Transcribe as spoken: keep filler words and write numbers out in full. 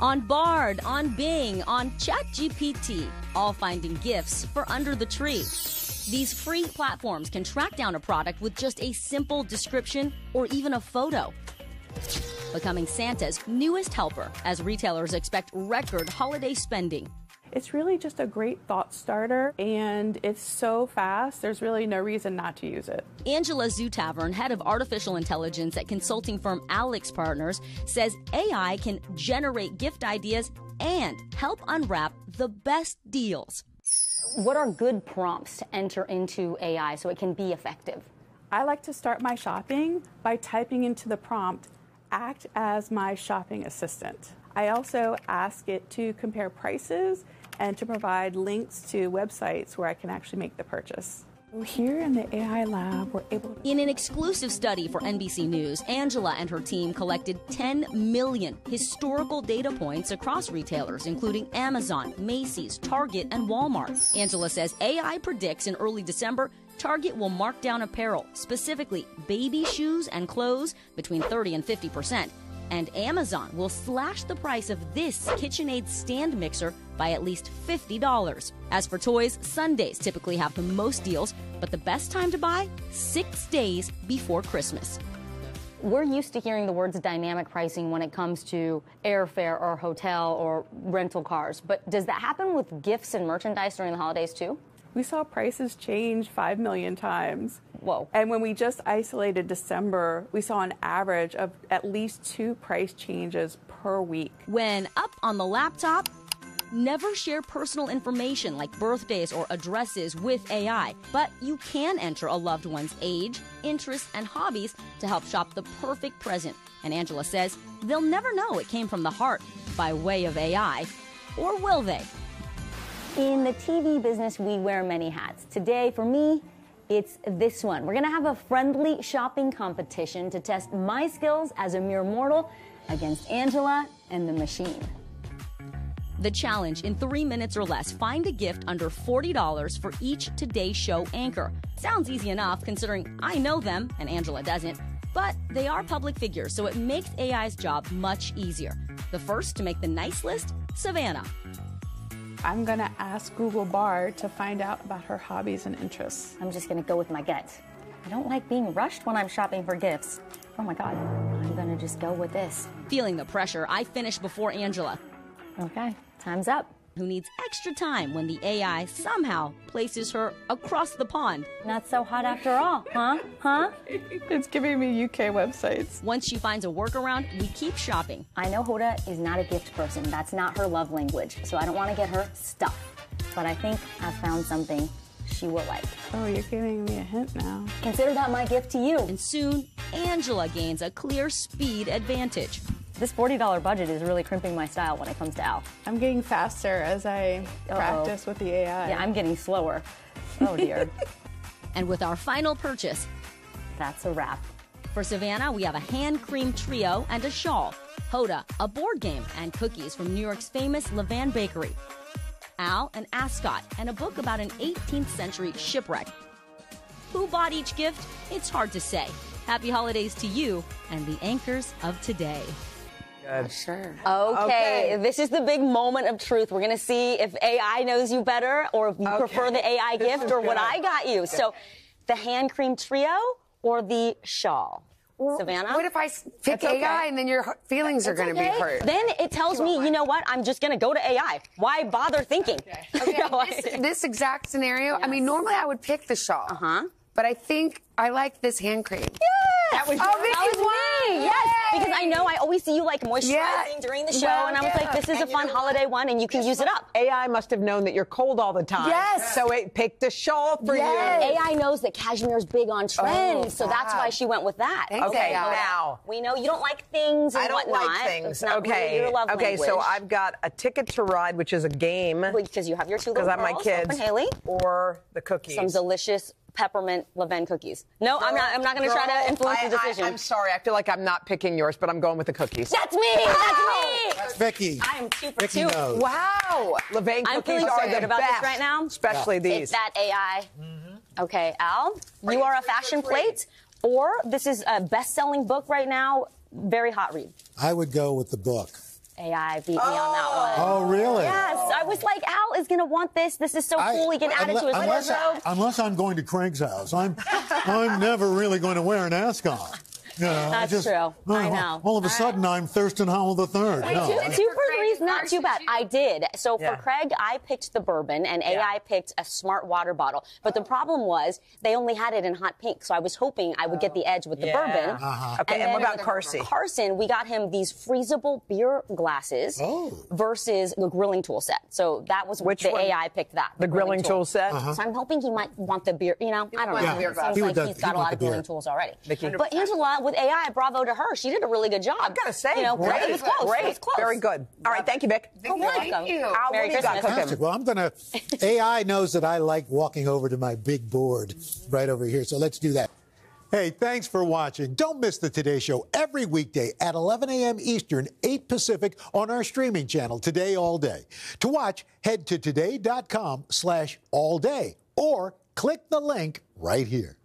on Bard, on Bing, on ChatGPT, all finding gifts for under the tree. These free platforms can track down a product with just a simple description or even a photo. Becoming Santa's newest helper as retailers expect record holiday spending. It's really just a great thought starter, and it's so fast, there's really no reason not to use it. Angela Zutavern, head of artificial intelligence at consulting firm Alex Partners, says A I can generate gift ideas and help unwrap the best deals. What are good prompts to enter into A I so it can be effective? I like to start my shopping by typing into the prompt, act as my shopping assistant. I also ask it to compare prices and to provide links to websites where I can actually make the purchase. Here in the A I lab, we're able to... In an exclusive study for N B C News, Angela and her team collected ten million historical data points across retailers, including Amazon, Macy's, Target, and Walmart. Angela says A I predicts in early December, Target will mark down apparel, specifically baby shoes and clothes, between thirty and fifty percent. And Amazon will slash the price of this KitchenAid stand mixer by at least fifty dollars. As for toys, Sundays typically have the most deals, but the best time to buy? Six days before Christmas. We're used to hearing the words dynamic pricing when it comes to airfare or hotel or rental cars, but does that happen with gifts and merchandise during the holidays too? We saw prices change five million times. Whoa. And when we just isolated December, we saw an average of at least two price changes per week. When up on the laptop, never share personal information like birthdays or addresses with A I, but you can enter a loved one's age, interests, and hobbies to help shop the perfect present. And Angela says they'll never know it came from the heart by way of A I, or will they? In the T V business, we wear many hats. Today, for me, it's this one. We're going to have a friendly shopping competition to test my skills as a mere mortal against Angela and the machine. The challenge, in three minutes or less, find a gift under forty dollars for each Today Show anchor. Sounds easy enough, considering I know them and Angela doesn't. But they are public figures, so it makes A I's job much easier. The first to make the nice list, Savannah. I'm going to ask Google Bard to find out about her hobbies and interests. I'm just going to go with my gut. I don't like being rushed when I'm shopping for gifts. Oh, my God. I'm going to just go with this. Feeling the pressure, I finished before Angela. Okay, time's up. Who needs extra time when the A I somehow places her across the pond? Not so hot after all, huh? Huh? It's giving me U K websites. Once she finds a workaround, we keep shopping. I know Hoda is not a gift person. That's not her love language, so I don't want to get her stuff. But I think I've found something she will like. Oh, you're giving me a hint now. Consider that my gift to you. And soon, Angela gains a clear speed advantage. This forty dollar budget is really crimping my style when it comes to Al. I'm getting faster as I Uh-oh. practice with the A I. Yeah, I'm getting slower. Oh, dear. And with our final purchase, that's a wrap. For Savannah, we have a hand cream trio and a shawl. Hoda, a board game and cookies from New York's famous Levain Bakery. Al, an ascot and a book about an eighteenth century shipwreck. Who bought each gift? It's hard to say. Happy holidays to you and the anchors of today. Uh, sure. Okay. okay, this is the big moment of truth. We're going to see if A I knows you better or if you okay. prefer the A I this gift or good. what I got you. Okay. So the hand cream trio or the shawl? Well, Savannah? What if I pick okay. A I and then your feelings That's are going to okay. be hurt? Then it tells me, you know what, I'm just going to go to A I. Why bother thinking? Okay. okay. You know, this, this exact scenario, yes. I mean, normally I would pick the shawl. Uh-huh. But I think I like this hand cream. Yes! That was, oh, this that is was me! Yay! Yes! Because I know I always see you like moisturizing yeah. during the show, well, and I was yeah. like, this is and a fun holiday one, and you can use it up. A I must have known that you're cold all the time. Yes! So it picked a shawl for yes. you. A I knows that cashmere's big on trend, oh, so wow. that's why she went with that. Thanks, okay, A I. Now. We know you don't like things and I don't whatnot. like things. It's not okay. Really your love okay, language. So I've got a ticket to ride, which is a game. Because you have your two little girls, my kids, Hope and Haley. Or the cookies. Some delicious peppermint Levain cookies. No, girl, I'm not. I'm not going to try to influence I, your decision. I, I'm sorry. I feel like I'm not picking yours, but I'm going with the cookies. That's me. Wow. That's me. That's Vicky. I am two for Vicky two. Knows. Wow. Levain I'm cookies are the about best this right now, especially yeah. these. It's that A I. Mm-hmm. Okay, Al, are you are a fashion plate, or this is a best-selling book right now. Very hot read. I would go with the book. A I beat me oh. on that one. Oh, really? Yes. I was like, Al is going to want this. This is so I, cool. He can add unless, it to his unless wardrobe. I, unless I'm going to Craig's house. I'm, I'm never really going to wear an ascot. You know, That's just, true. You know, I know. All of a all sudden, right. I'm Thurston Howell the Third. Wait, no. Two, two burglaries, not too bad. I did. So yeah. for Craig, I picked the bourbon, and yeah. A I picked a smart water bottle. But oh. the problem was they only had it in hot pink, so I was hoping I would oh. get the edge with the yeah. bourbon. Uh-huh. Okay, and, and what about Carson? Carson, we got him these freezable beer glasses oh. versus the grilling tool set. So that was which the one? A I picked that. The, the grilling, grilling tool set? Uh-huh. So I'm hoping he might want the beer, you know, I don't know. It seems like he's got a lot of grilling tools already. But Angela, with A I, bravo to her. She did a really good job. I've got to say, you know, great. It was close. Great. It was close. Very good. All right, thank you, Vic. Vic oh, thank welcome. you. Al, Merry Christmas. Well, I'm going to... A I knows that I like walking over to my big board right over here, so let's do that. Hey, thanks for watching. Don't miss the Today Show every weekday at eleven a m Eastern, eight Pacific on our streaming channel, Today All Day. To watch, head to today dot com slash all day or click the link right here.